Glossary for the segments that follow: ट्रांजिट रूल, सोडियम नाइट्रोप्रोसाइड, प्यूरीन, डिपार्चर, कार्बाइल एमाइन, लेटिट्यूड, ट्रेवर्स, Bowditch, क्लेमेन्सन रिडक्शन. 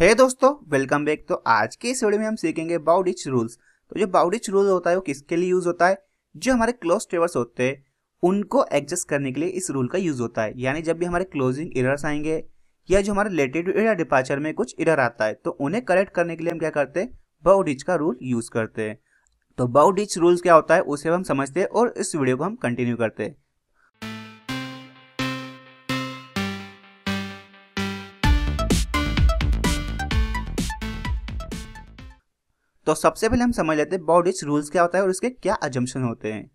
है दोस्तों, welcome back. तो आज के इस वीडियो में हम सीखेंगे बाउडिच रूल्स। तो जो बाउडिच रूल होता है वो किसके लिए यूज होता है? जो हमारे क्लोज ट्रेवर्स होते हैं उनको एडजस्ट करने के लिए इस रूल का यूज होता है। यानी जब भी हमारे क्लोजिंग एरर्स आएंगे या जो हमारे लेटिट्यूड या डिपार्चर में कुछ एरर आता है तो उन्हें करेक्ट करने के लिए हम क्या करते हैं, बाउडिच का रूल यूज करते हैं। तो बाउडिच रूल्स क्या होता है उसे हम समझते हैं और इस वीडियो को हम कंटिन्यू करते हैं। तो सबसे पहले हम समझ लेते हैं बाउडिच रूल्स क्या होता है और इसके क्या अजम्पशन होते हैं।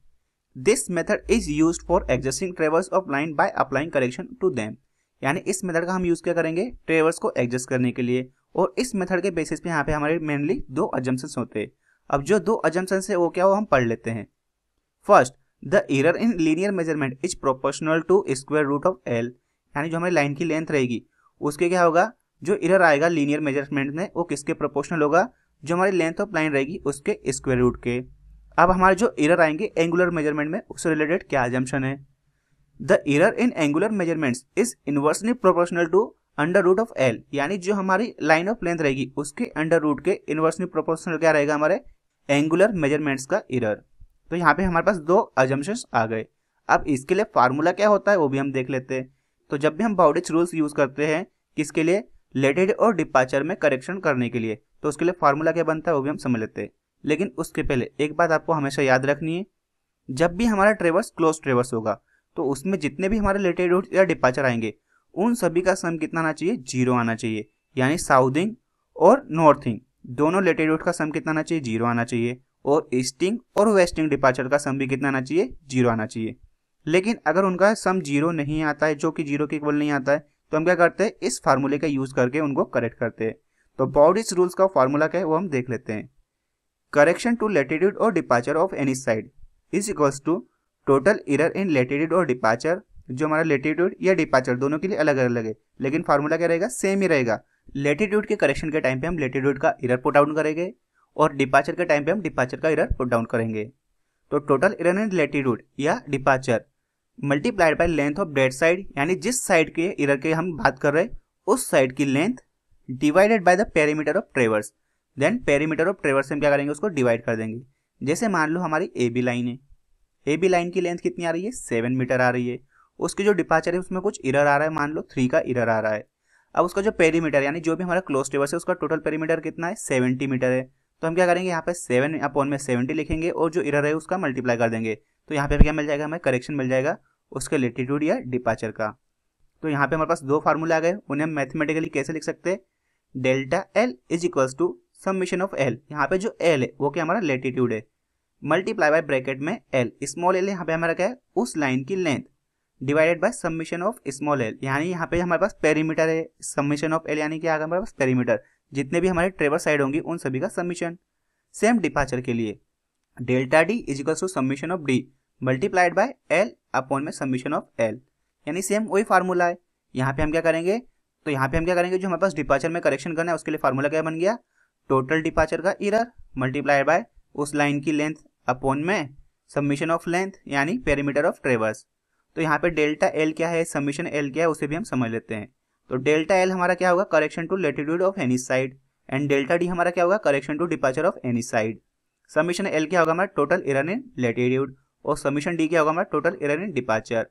This method is use for adjusting ट्रेवर्स of line by applying correction to them. यानी इस मेथड का हम यूज क्या करेंगे, ट्रेवर्स को एडजस्ट करने के लिए। और इस मेथड के बेसिस पे यहाँ पे हमारे मेनली दो अजम्पशंस होते हैं। अब जो दो अजम्पशंस है वो क्या, वो हम पढ़ लेते हैं। First, the error in linear measurement is proportional to square root of L. यानी जो हमारी लाइन की लेंथ रहेगी उसके क्या होगा, जो एरर आएगा लीनियर मेजरमेंट में वो किसके प्रोपोर्शनल होगा, जो हमारी लेंथ ऑफ लाइन रहेगी उसके स्क्वायर रूट के। अब हमारे जो एरर आएंगे एंगुलर मेजरमेंट में उससे रिलेटेड क्या अजम्पशन है, the error in angular measurements is inversely proportional to under root of L. यानी जो हमारी लाइन ऑफ लेंथ रहेगी उसके अंडर रूट के इनवर्सली प्रोपोर्शनल क्या रहेगा, हमारे एंगुलर मेजरमेंट्स का एरर। तो यहाँ पे हमारे पास दो अजम्पशंस आ गए। अब इसके लिए फार्मूला क्या होता है वो भी हम देख लेते हैं। तो जब भी हम बाउडिच रूल्स यूज करते हैं किसके लिए, लेटिट्यूड और डिपार्चर में करेक्शन करने के लिए, तो उसके लिए फार्मूला क्या बनता है वो भी हम समझ लेते हैं। लेकिन उसके पहले एक बात आपको हमेशा याद रखनी है, जब भी हमारा ट्रेवर्स क्लोज ट्रेवर्स होगा तो उसमें जितने भी हमारे लेटिट्यूड या डिपार्चर आएंगे उन सभी का सम कितना आना चाहिए, जीरो आना चाहिए। यानी साउथिंग और नॉर्थिंग दोनों लेटिट्यूड का सम कितना आना चाहिए, जीरो आना चाहिए। और ईस्टिंग और वेस्टिंग डिपार्चर का सम भी कितना आना चाहिए, जीरो आना चाहिए। लेकिन अगर उनका सम जीरो नहीं आता है, जो कि जीरो के इक्वल नहीं आता है, तो हम क्या करते हैं, इस फार्मूले का यूज करके उनको करेक्ट करते हैं। तो बाउडिच रूल्स का फार्मूला क्या है वो हम देख लेते हैं। करेक्शन टू लेटिट्यूड और डिपार्चर of any side is equals to total error in लेटिट्यूड और डिपार्चर। जो हमारा लेटिट्यूड या डिपार्चर दोनों के लिए अलग अलग है लेकिन फार्मूला क्या रहेगा, सेम ही रहेगा। लेटिट्यूड के करेक्शन के टाइम पे हम लेटिट्यूड का एरर पुट डाउन करेंगे और डिपार्चर के टाइम पे हम डिपार्चर का एरर पुट डाउन करेंगे। तो टोटल एरर इन लेटिट्यूड या डिपार्चर multiplied by length of that side, यानी जिस साइड के एरर के हम बात कर रहे हैं उस साइड की length, divided by the perimeter of ट्रेवर्स। Then perimeter of ट्रेवर्स हम क्या करेंगे, उसको डिवाइड कर देंगे। जैसे मान लो हमारी ए बी लाइन है, ए बी लाइन की लेंथ कितनी आ रही है, 7 मीटर आ रही है। उसके जो डिपार्चर है उसमें कुछ एरर आ रहा है, मान लो 3 का एरर आ रहा है। अब उसका जो पेरीमीटर यानी जो भी हमारा क्लोज ट्रेवर्स है उसका टोटल पेरीमीटर कितना है, 70 मीटर है। तो हम क्या करेंगे, यहाँ पे 7/70 लिखेंगे और जो एरर है उसका मल्टीप्लाई कर देंगे। तो यहाँ पे क्या मिल जाएगा, हमें करेक्शन मिल जाएगा उसके लेटिट्यूड या डिपार्चर का। तो यहाँ पे हमारे पास दो फार्मूला आ गए, उन्हें हम मैथमेटिकली कैसे लिख सकते हैं, delta L is equals to summation of L. यहाँ पे जो एल है वो क्या हमारा लेटिट्यूड है, मल्टीप्लाई बाय ब्रैकेट में एल, स्मॉल एल यहाँ पे हमारा क्या है, उस लाइन की length, divided by summation of small L. यानी यहाँ पे हमारे पास पेरीमीटर है, सम्मिशन ऑफ एल यानी क्या आएगा हमारे पास पेरीमीटर, जितने भी हमारे ट्रेवर्स साइड होंगी उन सभी का सम्मिशन। सेम डिपार्चर के लिए delta D is equals to summation of D multiplied by L upon में सम्मिशन ऑफ एल। यानी सेम वही फार्मूला है। यहाँ पे हम क्या करेंगे, तो यहाँ पे हम क्या करेंगे, जो हमारे पास डिपार्चर में करेक्शन करना है उसके लिए फार्मूला क्या बन गया, टोटल डिपार्चर का एरर मल्टीप्लाइड बाय उस लाइन की लेंथ अपॉन में सम्मिशन ऑफ लेंथ यानी पेरीमीटर ऑफ ट्रेवर्स। तो यहाँ पे डेल्टा एल क्या है, सम्मिशन एल क्या है, उसे भी हम समझ लेते हैं। तो डेल्टा एल हमारा क्या होगा, correction to लेटिट्यूड of any side, and delta D हमारा क्या होगा, correction to डिपार्चर of any side. Summation L क्या होगा, हमारा टोटल एरर इन लेटिट्यूड, और समीशन डी क्या होगा, हमारा टोटल एरर इन डिपार्चर,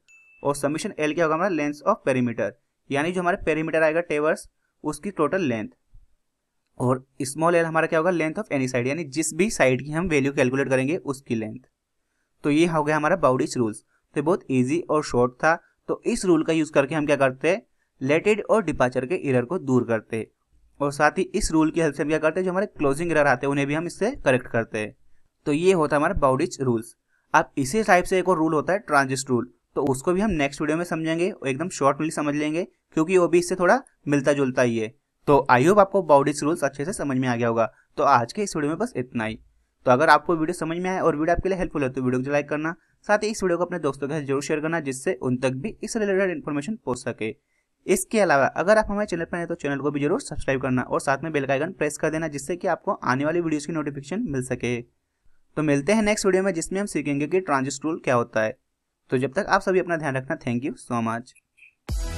और समीशन एल क्या होगा, हमारा लेंथ ऑफ पेरीमीटर यानी जो हमारा पेरीमीटर आएगा ट्रेवर्स उसकी टोटल लेंथ, और स्मॉल एल हमारा क्या होगा, लेंथ ऑफ एनी साइड यानी जिस भी साइड की हम वैल्यू कैलकुलेट करेंगे उसकी लेंथ। तो ये हो गया हमारा बाउडिच रूल्स। तो बहुत इजी और शॉर्ट था। तो इस रूल का यूज करके हम क्या करते हैं, लेटिट्यूड और डिपार्चर के एरर को दूर करते हैं, और साथ ही इस रूल की हेल्प से हम क्या करते हैं, जो हमारे क्लोजिंग एरर आते हैं उन्हें भी हम इससे करेक्ट करते हैं। तो ये होता है हमारा बाउडिच रूल्स। अब इसी टाइप से एक और रूल होता है ट्रांजिट रूल, तो उसको भी हम नेक्स्ट वीडियो में समझेंगे और एकदम शॉर्ट में समझ लेंगे क्योंकि वो भी इससे थोड़ा मिलता जुलता ही है। तो आई होप आपको बाउडिच रूल्स अच्छे से समझ में आ गया होगा। तो आज के इस वीडियो में बस इतना ही। तो अगर आपको वीडियो समझ में आए और वीडियो आपके लिए हेल्पफुल है तो वीडियो को लाइक करना, साथ ही इस वीडियो को अपने दोस्तों के साथ जरूर शेयर करना जिससे उन तक भी इस रिलेटेड इन्फॉर्मेशन पहुंच सके। इसके अलावा अगर आप हमारे चैनल पर हैं तो चैनल को भी जरूर सब्सक्राइब करना और साथ में बेल का आइकन प्रेस कर देना जिससे कि आपको आने वाली वीडियोस की नोटिफिकेशन मिल सके। तो मिलते हैं नेक्स्ट वीडियो में जिसमें हम सीखेंगे कि ट्रांजिट रूल क्या होता है। तो जब तक आप सभी अपना ध्यान रखना, थैंक यू सो मच।